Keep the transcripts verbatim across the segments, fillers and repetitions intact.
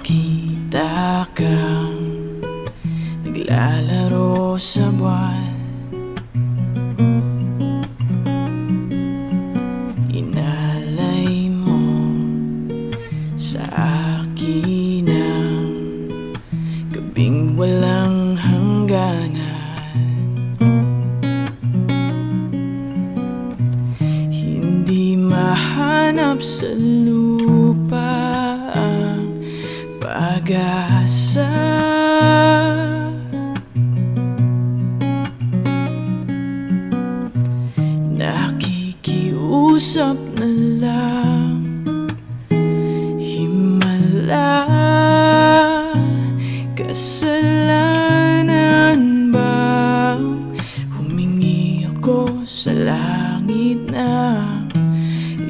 Nakita kang naglalaro sa buwan, inalay mo sa akin ang gabing walang hangganan. Hindi mahanap sa lupa pag-asa, nakikiusap na lang himala. Kasalanan bang humingi ako sa langit ng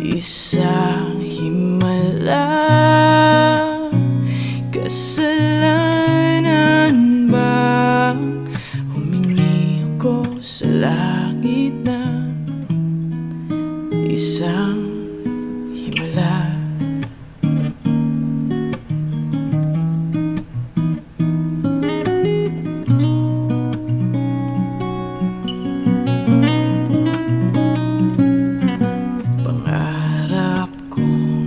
isang himala? Kasalanan ba humingi ako sa langit na isang himala? Pangarap kong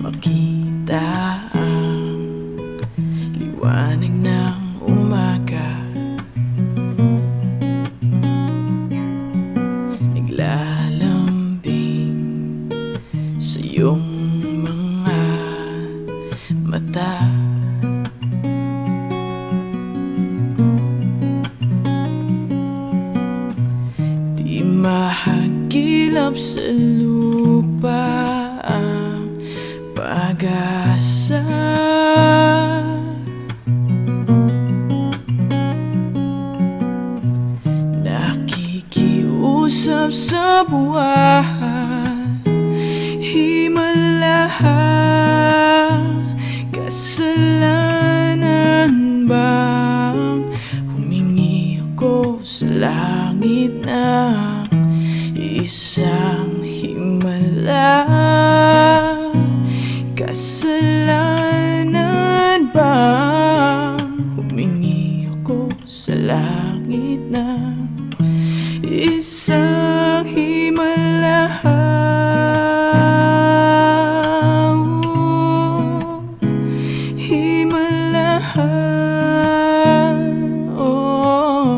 makita liwanag ng umaga, naglalambing sa iyong mga mata. Di mahagilap sa lupa ang pag-asa, usap sa buwan, himala. Kasalanan bang humingi ako sa langit ng isang himala? Kasalanan bang humingi ako sa langit ng isang himala? Oh, himala. Oh.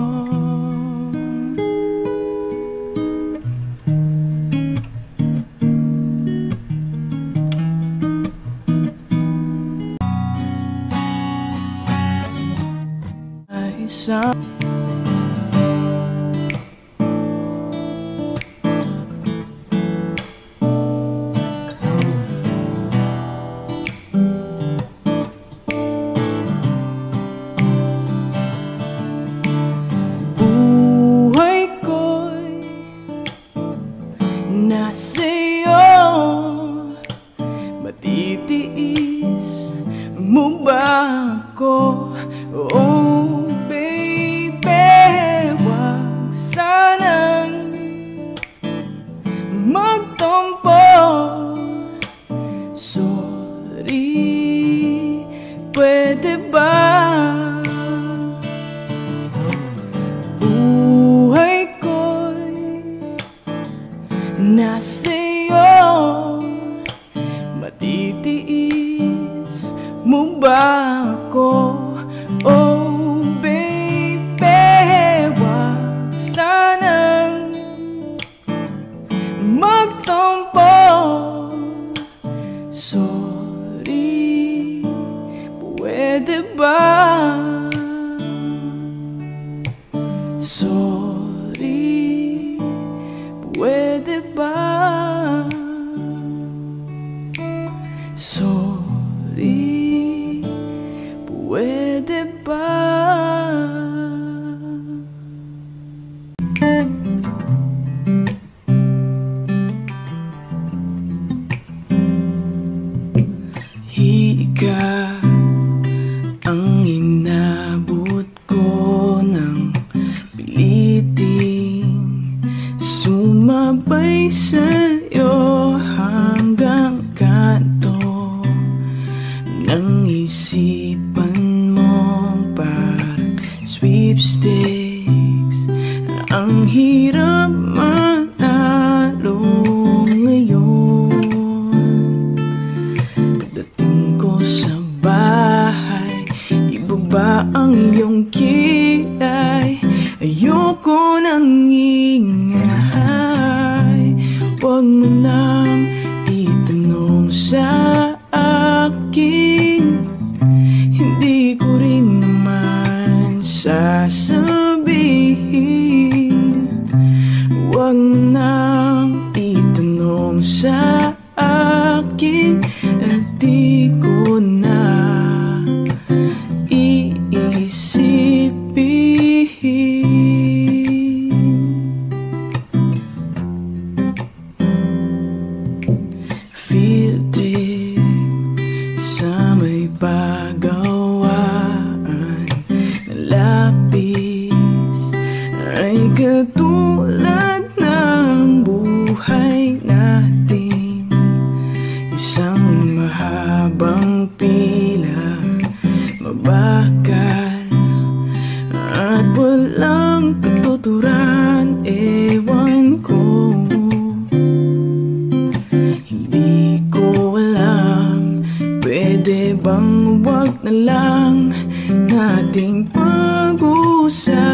Isang sa'yo, matitiis mo ba ako? Oh baby, wag sanang magtampo. Sorry, pwede ba? Na sa'yo, matitiis mo ba ako? Oh baby, wag sanang magtampo. Sorry, pwede ba? Sorry, pwede ba? Sorry, pwede ba? Ika ang inabot ko ng pilitin, sumabay sa'yo hanggang kanto ng Ang hirap manalo ngayon. Pagdating ko sa bahay, ibaba ang iyong kilay. Ayoko nang ingay. Huwag mo nang itanong sa akin, hindi ko rin naman sasabihin. Huwag mo nang itanong sa akin, at di ko na iisipin. Field trip sa may pagawaan, lapis ay katulad ng buhay natin. Isang mahabang pila, mabakal at walang katuturan. Ewan ko, hindi ko alam. Pwede bang wag na lang nating pag-usap?